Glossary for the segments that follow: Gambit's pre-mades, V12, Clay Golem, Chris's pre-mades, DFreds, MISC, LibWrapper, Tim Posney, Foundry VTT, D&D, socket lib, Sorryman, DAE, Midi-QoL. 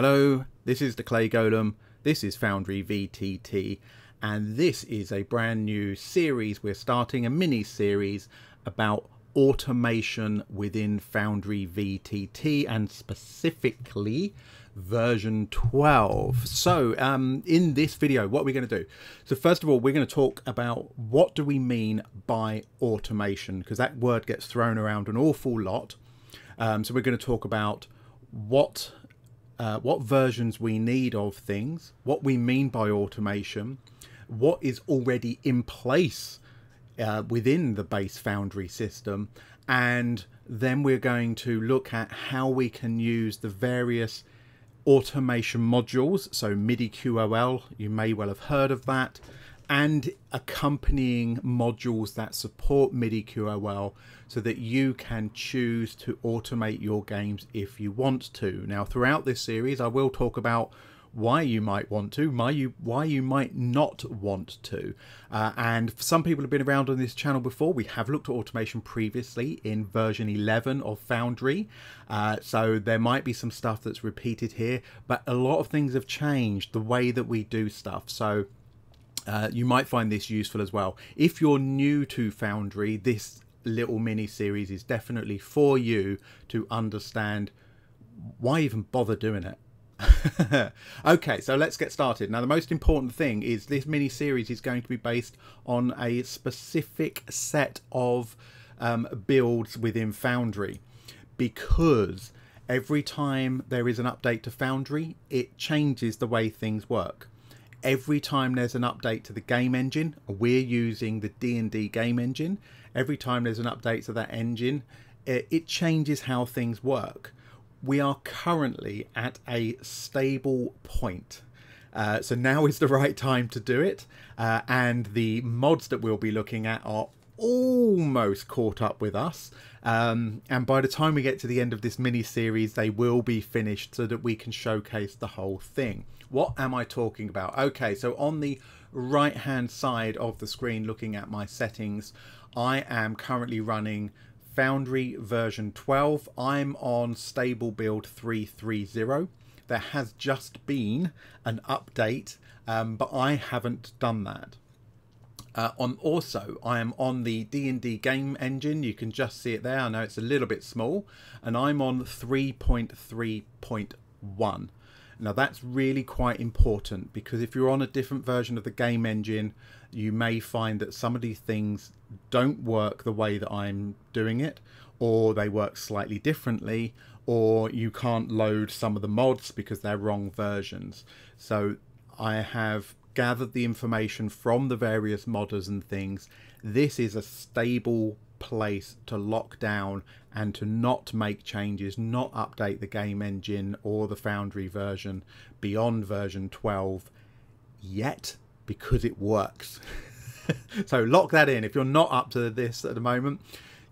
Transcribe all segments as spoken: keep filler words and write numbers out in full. Hello, this is the Clay Golem, this is Foundry V T T, and this is a brand new series. We're starting a mini-series about automation within Foundry V T T and specifically version twelve. So um, in this video, what are we going to do? So first of all, we're going to talk about what do we mean by automation, because that word gets thrown around an awful lot. Um, so we're going to talk about what... Uh, what versions we need of things, what we mean by automation, what is already in place uh, within the base Foundry system, and then we're going to look at how we can use the various automation modules, so Midi Q O L, you may well have heard of that, and accompanying modules that support Midi Q O L so that you can choose to automate your games if you want to. Now, throughout this series, I will talk about why you might want to, why you, why you might not want to. Uh, and some people have been around on this channel before. We have looked at automation previously in version eleven of Foundry. Uh, so there might be some stuff that's repeated here, but a lot of things have changed the way that we do stuff. So Uh, you might find this useful as well. If you're new to Foundry, this little mini series is definitely for you to understand why even bother doing it. Okay, so let's get started. Now, the most important thing is this mini series is going to be based on a specific set of um, builds within Foundry, because every time there is an update to Foundry, it changes the way things work. Every time there's an update to the game engine, we're using the D and D game engine. Every time there's an update to that engine, it changes how things work. We are currently at a stable point. Uh, so now is the right time to do it. Uh, and the mods that we'll be looking at are almost caught up with us. Um, and by the time we get to the end of this mini series, they will be finished so that we can showcase the whole thing. What am I talking about? Okay, so on the right hand side of the screen, looking at my settings, I am currently running Foundry version twelve. I'm on stable build three three zero. There has just been an update, um, but I haven't done that. Uh, on also, I am on the D and D game engine. You can just see it there. I know it's a little bit small, and I'm on three point three point one. Now, that's really quite important, because if you're on a different version of the game engine, you may find that some of these things don't work the way that I'm doing it, or they work slightly differently, or you can't load some of the mods because they're wrong versions. So I have gathered the information from the various modders and things. This is a stable place to lock down and to not make changes, not update the game engine or the Foundry version beyond version twelve yet, because it works. So lock that in. If you're not up to this at the moment,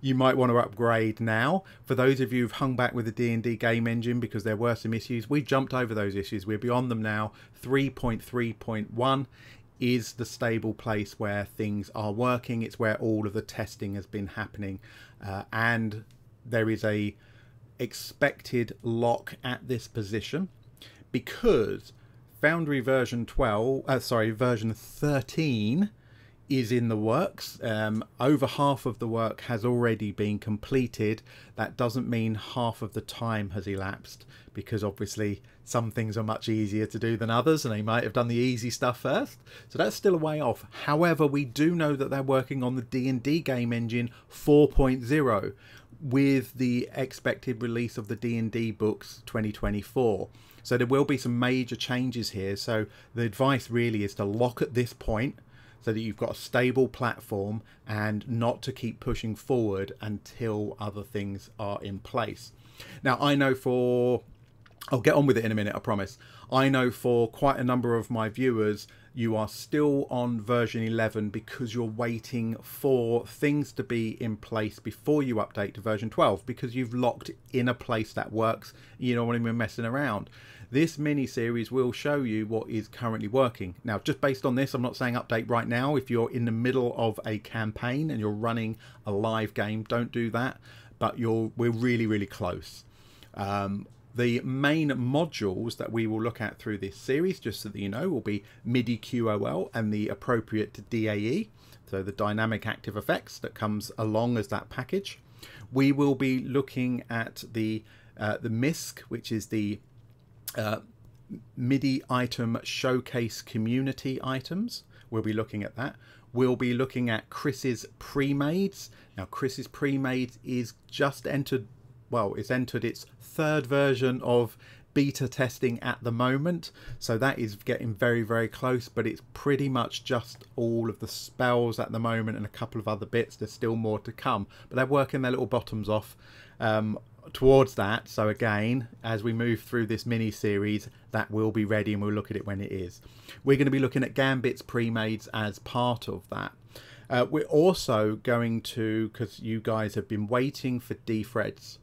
you might want to upgrade now. For those of you who've hung back with the D and D game engine because there were some issues, we jumped over those issues. We're beyond them now. three point three point one is the stable place where things are working. It's where all of the testing has been happening. Uh, and there is a expected lock at this position, because Foundry version twelve, uh, sorry, version thirteen is in the works. Um, over half of the work has already been completed. That doesn't mean half of the time has elapsed, because obviously some things are much easier to do than others, and they might have done the easy stuff first. So that's still a way off. However, we do know that they're working on the D and D game engine four point oh with the expected release of the D and D books twenty twenty-four. So there will be some major changes here. So the advice really is to lock at this point, so that you've got a stable platform and not to keep pushing forward until other things are in place. Now, I know for, I'll get on with it in a minute, I promise. I know for quite a number of my viewers, you are still on version eleven because you're waiting for things to be in place before you update to version twelve, because you've locked in a place that works. You don't want to be messing around. This mini series will show you what is currently working. Now, just based on this, I'm not saying update right now. If you're in the middle of a campaign and you're running a live game, don't do that. But you're we're really, really close. Um, The main modules that we will look at through this series, just so that you know, will be Midi Q O L and the appropriate D A E, so the dynamic active effects that comes along as that package. We will be looking at the uh, the M I S C, which is the uh, MIDI item showcase community items. We'll be looking at that. We'll be looking at Chris's pre-mades. Now, Chris's pre-mades is just entered, well, it's entered its third version of beta testing at the moment, so that is getting very, very close, but it's pretty much just all of the spells at the moment and a couple of other bits. There's still more to come, but they're working their little bottoms off um, towards that. So again, as we move through this mini series, that will be ready and we'll look at it when it is. We're going to be looking at Gambit's pre-mades as part of that. Uh, we're also going to, because you guys have been waiting for DFreds,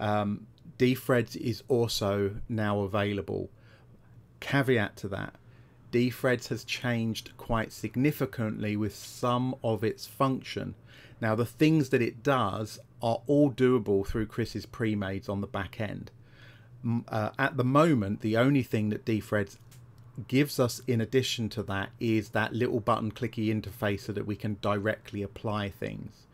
um, DFreds is also now available. Caveat to that, DFreds has changed quite significantly with some of its function. Now, the things that it does are all doable through Chris's pre-mades on the back end. Uh, at the moment, the only thing that DFreds gives us in addition to that is that little button clicky interface so that we can directly apply things.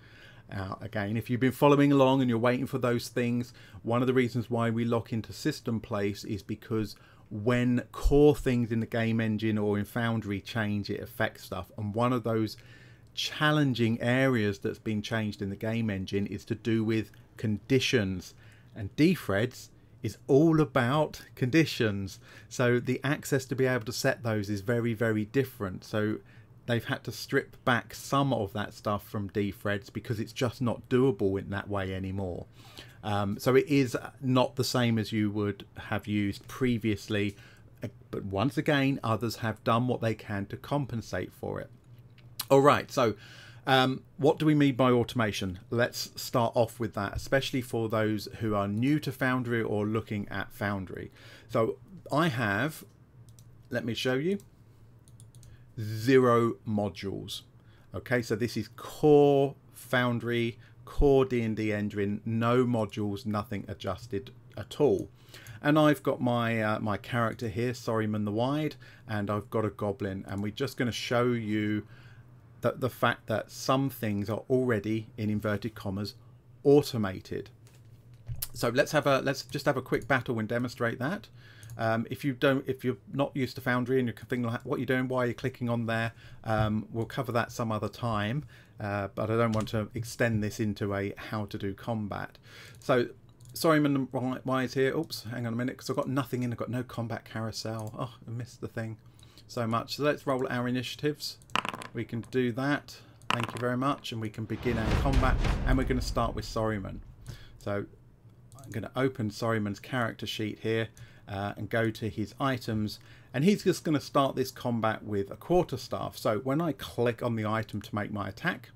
Uh, again, if you've been following along and you're waiting for those things, one of the reasons why we lock into system place is because when core things in the game engine or in Foundry change, it affects stuff. And one of those challenging areas that's been changed in the game engine is to do with conditions, and DFreds is all about conditions. So the access to be able to set those is very, very different. So they've had to strip back some of that stuff from DFreds because it's just not doable in that way anymore. Um, so it is not the same as you would have used previously. But once again, others have done what they can to compensate for it. All right, so um, what do we mean by automation? Let's start off with that, especially for those who are new to Foundry or looking at Foundry. So I have, let me show you, zero modules. Okay, so this is core Foundry, core D and D engine, no modules, nothing adjusted at all. And I've got my uh, my character here, Sorryman the Wide, and I've got a goblin, and we're just going to show you that the fact that some things are already, in inverted commas, automated. So let's have a let's just have a quick battle and demonstrate that. Um, if you don't, if you're not used to Foundry and you're thinking what you're doing, why you're clicking on there, um, we'll cover that some other time. Uh, but I don't want to extend this into a how to do combat. So Sorryman the Wise here. Oops, hang on a minute, because I've got nothing in. I've got no combat carousel. Oh, I missed the thing so much. So let's roll our initiatives. We can do that. Thank you very much, and we can begin our combat. And we're going to start with Sorryman. So I'm going to open Sorryman's character sheet here. Uh, and go to his items, and he's just going to start this combat with a quarterstaff. So when I click on the item to make my attack,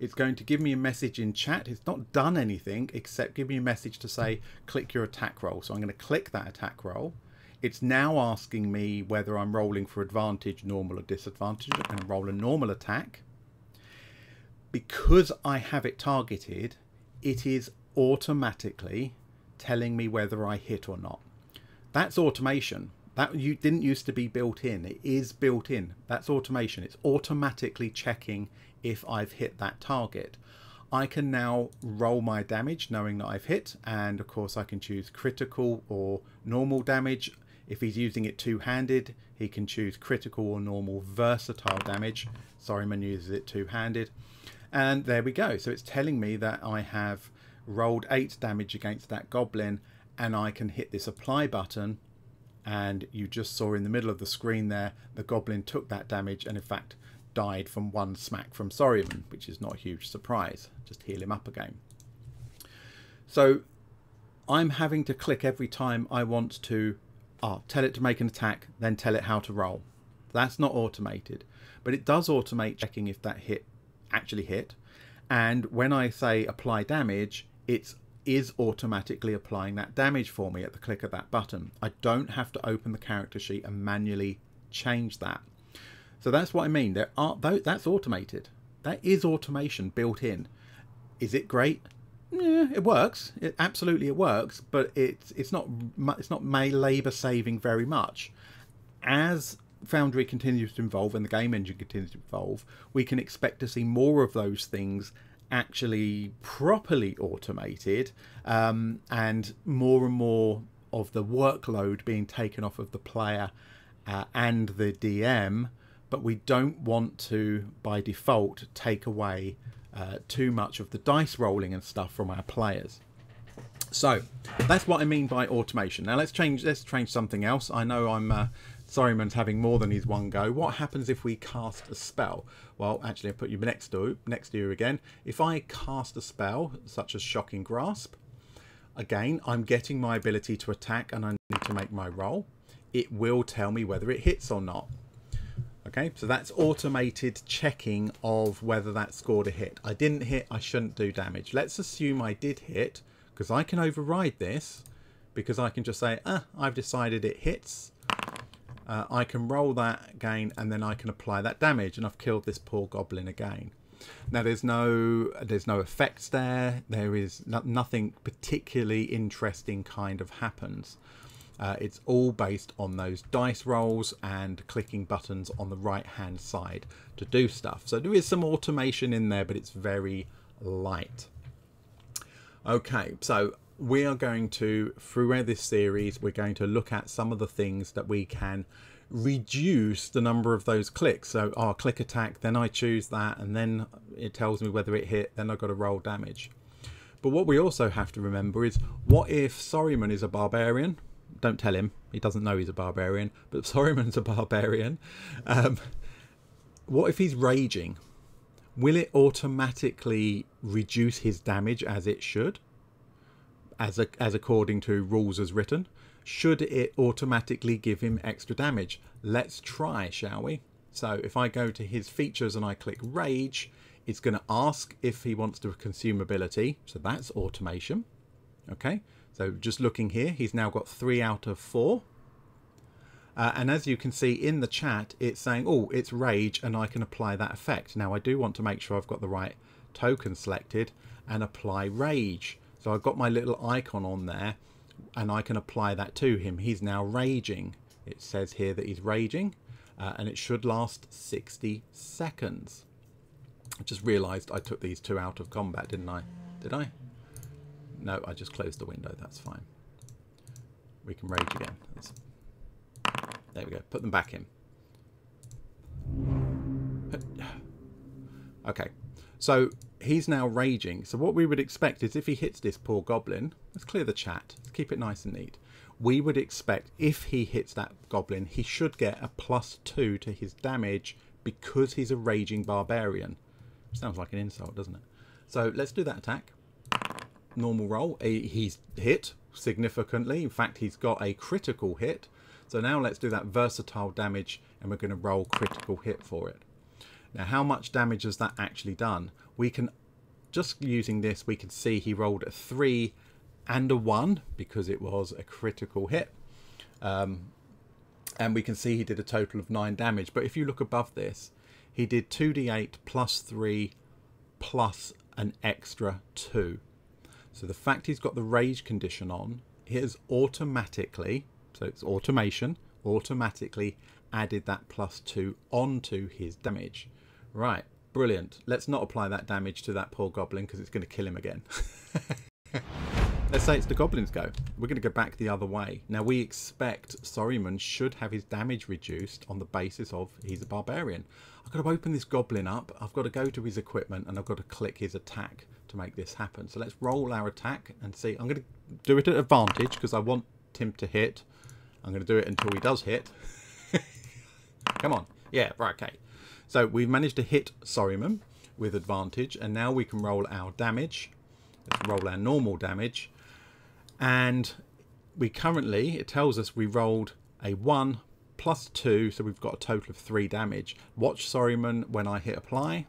it's going to give me a message in chat. It's not done anything except give me a message to say click your attack roll. So I'm going to click that attack roll. It's now asking me whether I'm rolling for advantage, normal or disadvantage, and roll a normal attack. Because I have it targeted, it is automatically telling me whether I hit or not. That's automation. That you didn't used to be built in. It is built in. That's automation. It's automatically checking if I've hit that target. I can now roll my damage knowing that I've hit, and of course I can choose critical or normal damage. If he's using it two-handed, he can choose critical or normal versatile damage. Sorryman uses it two-handed, and there we go. So it's telling me that I have rolled eight damage against that goblin, and I can hit this apply button, and you just saw in the middle of the screen there the goblin took that damage and in fact died from one smack from Sorryman, which is not a huge surprise. Just heal him up again. So I'm having to click every time I want to oh, tell it to make an attack, then tell it how to roll. That's not automated, but it does automate checking if that hit actually hit, and when I say apply damage, it is automatically applying that damage for me at the click of that button. I don't have to open the character sheet and manually change that. So that's what I mean. There are, that's automated. That is automation built in. Is it great? Yeah, it works. It absolutely it works, but it's it's not it's not labor saving very much. As Foundry continues to evolve and the game engine continues to evolve, we can expect to see more of those things actually properly automated, um, and more and more of the workload being taken off of the player uh, and the D M. But we don't want to, by default, take away uh, too much of the dice rolling and stuff from our players. So that's what I mean by automation. Now let's change. Let's change something else. I know I'm. Uh, Sorryman's having more than his one go. What happens if we cast a spell? Well, actually, I put you next to next to you again. If I cast a spell such as Shocking Grasp, again, I'm getting my ability to attack, and I need to make my roll. It will tell me whether it hits or not. Okay, so that's automated checking of whether that scored a hit. I didn't hit. I shouldn't do damage. Let's assume I did hit, because I can override this, because I can just say, ah, I've decided it hits. Uh, I can roll that again, and then I can apply that damage, and I've killed this poor goblin again. Now there's no there's no effects there. There is no, nothing particularly interesting kind of happens. Uh, it's all based on those dice rolls and clicking buttons on the right hand side to do stuff. So there is some automation in there, but it's very light. Okay, so we are going to, throughout this series, we're going to look at some of the things that we can reduce the number of those clicks. So our click attack, then I choose that, and then it tells me whether it hit, then I've got to roll damage. But what we also have to remember is, what if Sorryman is a barbarian? Don't tell him, he doesn't know he's a barbarian, but Sorryman's a barbarian. Um, what if he's raging? Will it automatically reduce his damage as it should? As, a, as according to rules as written, should it automatically give him extra damage? Let's try, shall we? So if I go to his features and I click Rage, it's going to ask if he wants to consume ability. So that's automation. Okay, so just looking here, he's now got three out of four. Uh, and as you can see in the chat, it's saying, oh, it's Rage, and I can apply that effect. Now I do want to make sure I've got the right token selected and apply Rage. So I've got my little icon on there, and I can apply that to him. He's now raging. It says here that he's raging, uh, and it should last sixty seconds. I just realized I took these two out of combat, didn't I? Did I? No, I just closed the window. That's fine. We can rage again. That's... There we go. Put them back in. Okay. So he's now raging. So what we would expect is, if he hits this poor goblin, let's clear the chat, let's keep it nice and neat. We would expect, if he hits that goblin, he should get a plus two to his damage because he's a raging barbarian. Sounds like an insult, doesn't it? So let's do that attack. Normal roll. He's hit significantly. In fact, he's got a critical hit. So now let's do that versatile damage, and we're going to roll critical hit for it. Now, how much damage has that actually done? We can, just using this, we can see he rolled a three and a one because it was a critical hit. Um, and we can see he did a total of nine damage. But if you look above this, he did two d eight plus three plus an extra two. So the fact he's got the rage condition on, he has automatically, so it's automation, automatically added that plus two onto his damage. Right, brilliant. Let's not apply that damage to that poor goblin because it's going to kill him again. Let's say it's the goblin's go. We're going to go back the other way. Now we expect Sorryman should have his damage reduced on the basis of he's a barbarian. I've got to open this goblin up. I've got to go to his equipment, and I've got to click his attack to make this happen. So let's roll our attack and see. I'm going to do it at advantage because I want him to hit. I'm going to do it until he does hit. Come on. Yeah, right, okay. So we've managed to hit Sorryman with advantage, and now we can roll our damage. Let's roll our normal damage. And we currently, it tells us we rolled a one plus two, so we've got a total of three damage. Watch Sorryman when I hit apply.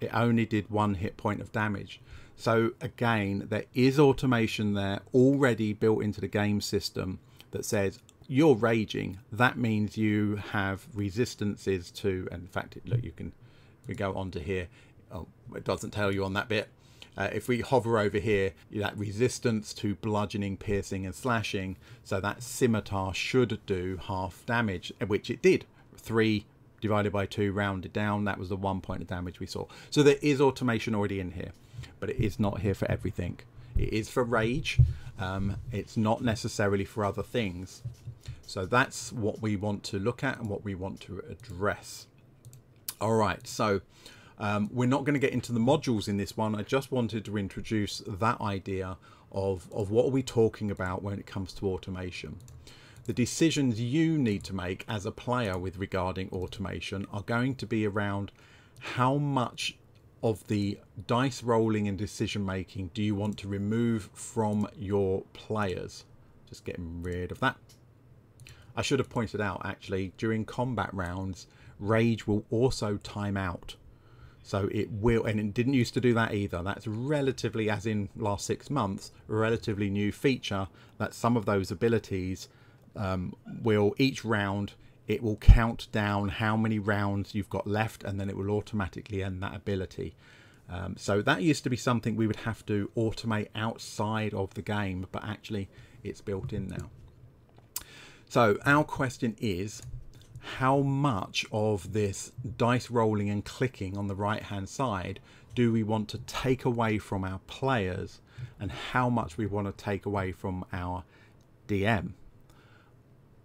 It only did one hit point of damage. So again, there is automation there already built into the game system that says, you're raging, that means you have resistances to, and in fact, it, look, you can we go on to here. Oh, it doesn't tell you on that bit. Uh, if we hover over here, that resistance to bludgeoning, piercing and slashing, so that scimitar should do half damage, which it did. Three divided by two rounded down, that was the one point of damage we saw. So there is automation already in here, but it is not here for everything. It is for rage. Um, it's not necessarily for other things. So that's what we want to look at and what we want to address. All right, so um, we're not going to get into the modules in this one. I just wanted to introduce that idea of, of what are we talking about when it comes to automation. The decisions you need to make as a player with regarding automation are going to be around how much of the dice rolling and decision making do you want to remove from your players. Just getting rid of that. I should have pointed out, actually, during combat rounds, rage will also time out. So it will, and it didn't used to do that either. That's relatively, as in last six months, a relatively new feature that some of those abilities um, will, each round, it will count down how many rounds you've got left, and then it will automatically end that ability. Um, so that used to be something we would have to automate outside of the game, but actually it's built in now. So our question is, how much of this dice rolling and clicking on the right hand side do we want to take away from our players, and how much we want to take away from our D M?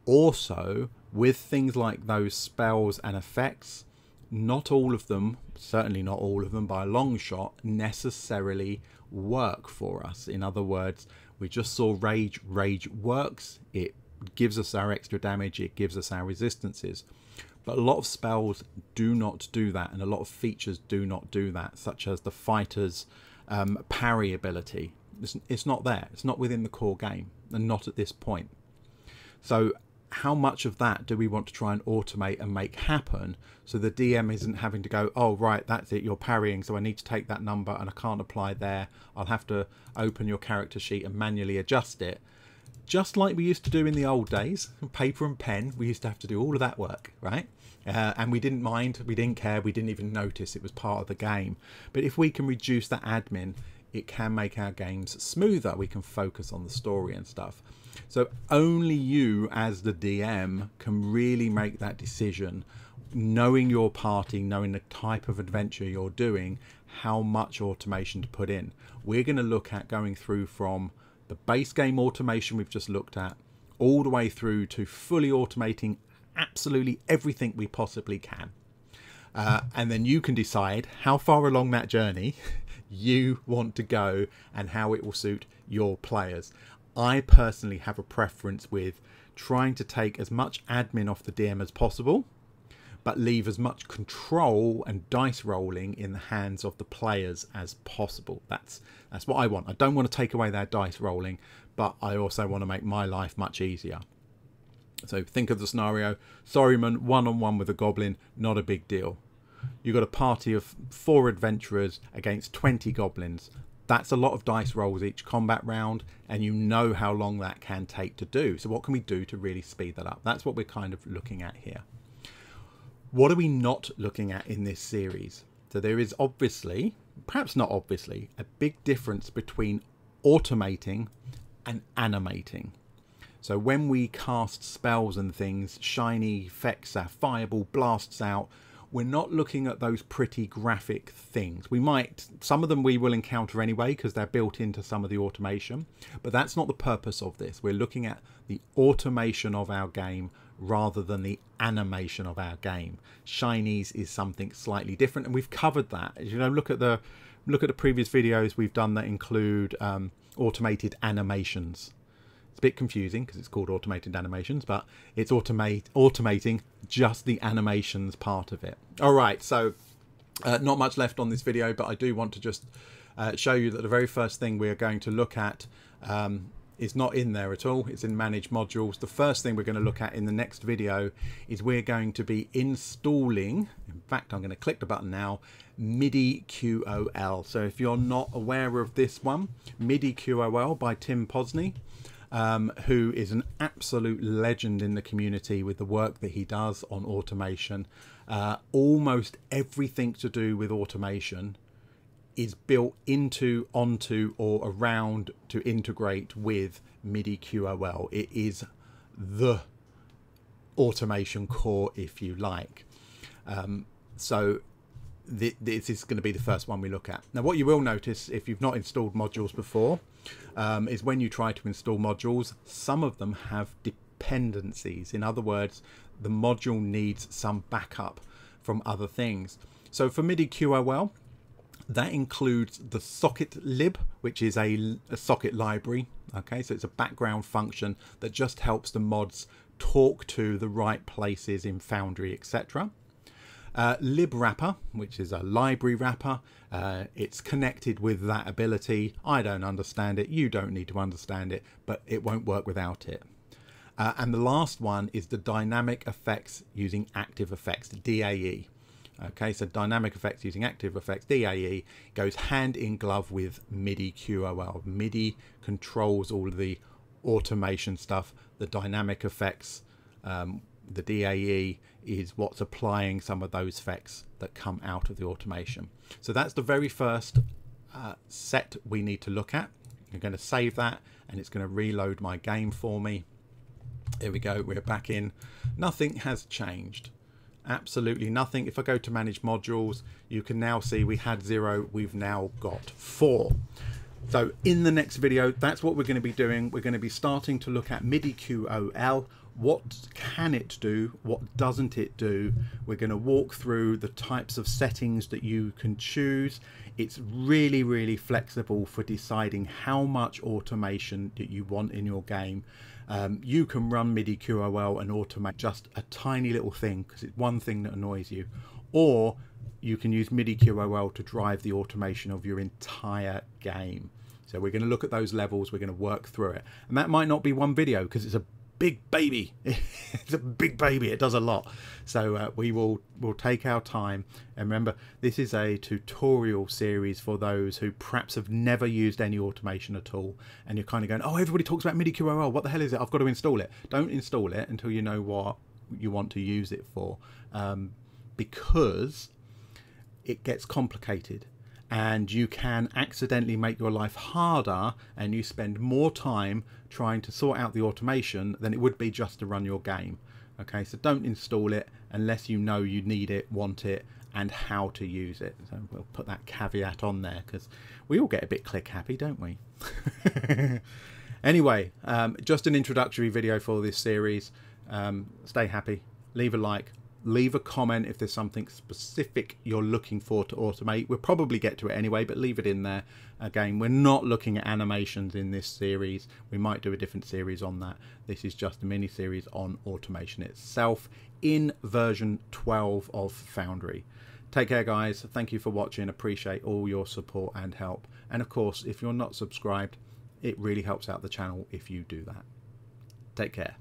Also, with things like those spells and effects, not all of them, certainly not all of them by a long shot, necessarily work for us. In other words, we just saw rage. Rage works. It gives us our extra damage, it gives us our resistances, but a lot of spells do not do that, and a lot of features do not do that, such as the fighter's um, parry ability. It's, it's not there, it's not within the core game, and not at this point. So how much of that do we want to try and automate and make happen, so the D M isn't having to go, oh right, that's it, you're parrying, so I need to take that number and I can't apply there, I'll have to open your character sheet and manually adjust it. Just like we used to do in the old days, paper and pen, we used to have to do all of that work, right? Uh, and we didn't mind, we didn't care, we didn't even notice, it was part of the game. But if we can reduce that admin, it can make our games smoother. We can focus on the story and stuff. So only you as the D M can really make that decision, knowing your party, knowing the type of adventure you're doing, how much automation to put in. We're going to look at going through from the base game automation we've just looked at, all the way through to fully automating absolutely everything we possibly can. Uh, and then you can decide how far along that journey you want to go and how it will suit your players. I personally have a preference with trying to take as much admin off the D M as possible, but leave as much control and dice rolling in the hands of the players as possible. That's that's what I want. I don't want to take away their dice rolling, but I also want to make my life much easier. So think of the scenario. Sorryman, one-on-one with a goblin, not a big deal. You've got a party of four adventurers against twenty goblins. That's a lot of dice rolls each combat round, and you know how long that can take to do. So what can we do to really speed that up? That's what we're kind of looking at here. What are we not looking at in this series? So there is obviously, perhaps not obviously, a big difference between automating and animating. So when we cast spells and things, shiny effects, our fireball blasts out, we're not looking at those pretty graphic things. We might, some of them we will encounter anyway because they're built into some of the automation, but that's not the purpose of this. We're looking at the automation of our game rather than the animation of our game. Shinies is something slightly different, and we've covered that. You know, look at the look at the previous videos we've done that include um, automated animations. It's a bit confusing because it's called automated animations, but it's automate automating just the animations part of it. All right, so uh, not much left on this video, but I do want to just uh, show you that the very first thing we are going to look at um, is not in there at all. It's in manage modules. The first thing we're going to look at in the next video is we're going to be installing, in fact I'm going to click the button now, Midi Q O L. So if you're not aware of this one, Midi Q O L by Tim Posney, um, who is an absolute legend in the community with the work that he does on automation. Uh, almost everything to do with automation is built into, onto, or around to integrate with Midi Q O L. It is the automation core, if you like. Um, so th this is going to be the first one we look at. Now, what you will notice if you've not installed modules before um, is when you try to install modules, some of them have dependencies. In other words, the module needs some backup from other things. So for Midi Q O L, that includes the socket lib, which is a, a socket library. Okay, so it's a background function that just helps the mods talk to the right places in Foundry, et cetera. Uh, LibWrapper, which is a library wrapper, uh, it's connected with that ability. I don't understand it. You don't need to understand it, but it won't work without it. Uh, and the last one is the dynamic effects using active effects, D A E. Okay, so dynamic effects using active effects, D A E, goes hand in glove with Midi Q O L. MIDI controls all of the automation stuff. The dynamic effects, um, the D A E, is what's applying some of those effects that come out of the automation. So that's the very first uh, set we need to look at. I'm going to save that, and it's going to reload my game for me. Here we go, we're back in. Nothing has changed. Absolutely nothing. If I go to manage modules, you can now see we had zero, we've now got four. So in the next video, that's what we're going to be doing. We're going to be starting to look at Midi Q O L. What can it do? What doesn't it do? We're going to walk through the types of settings that you can choose. It's really, really flexible for deciding how much automation that you want in your game. Um, you can run Midi Q O L and automate just a tiny little thing because it's one thing that annoys you, or you can use Midi Q O L to drive the automation of your entire game. So we're going to look at those levels, we're going to work through it, and that might not be one video because it's a big baby. It's a big baby, it does a lot. So uh, we will will take our time, and remember, this is a tutorial series for those who perhaps have never used any automation at all, and you're kind of going, oh, everybody talks about Midi Q O L, what the hell is it, I've got to install it. Don't install it until you know what you want to use it for, um, because it gets complicated and you can accidentally make your life harder, and you spend more time trying to sort out the automation than it would be just to run your game. Okay, so don't install it unless you know you need it, want it, and how to use it. So we'll put that caveat on there because we all get a bit click happy, don't we? Anyway, um, just an introductory video for this series. Um, stay happy, leave a like, leave a comment if there's something specific you're looking for to automate. We'll probably get to it anyway, but leave it in there. Again, we're not looking at animations in this series. We might do a different series on that. This is just a mini series on automation itself in version twelve of Foundry. Take care, guys. Thank you for watching. Appreciate all your support and help. And of course, if you're not subscribed, it really helps out the channel if you do that. Take care.